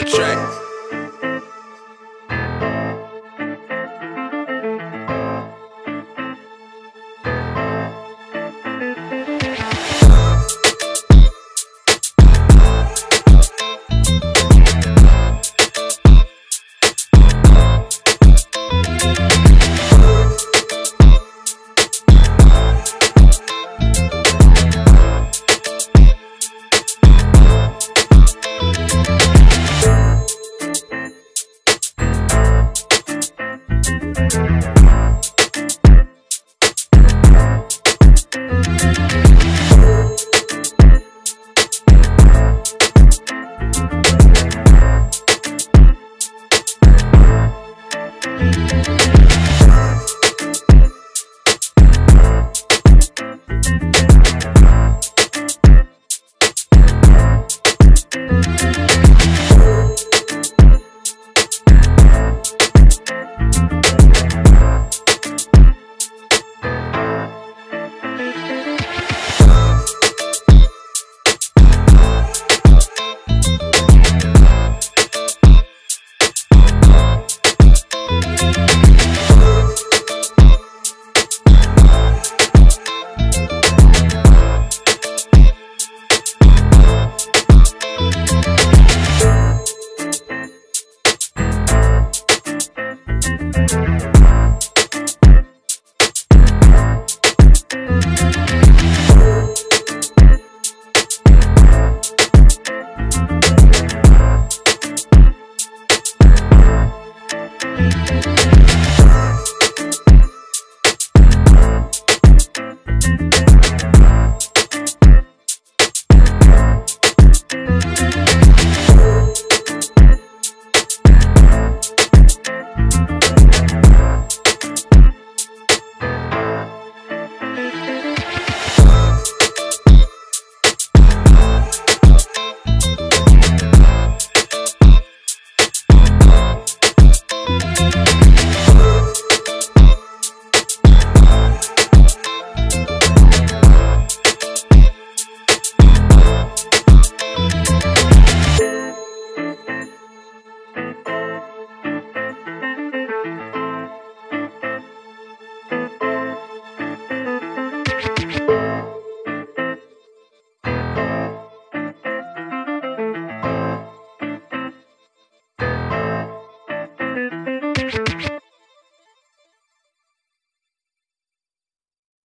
on the track.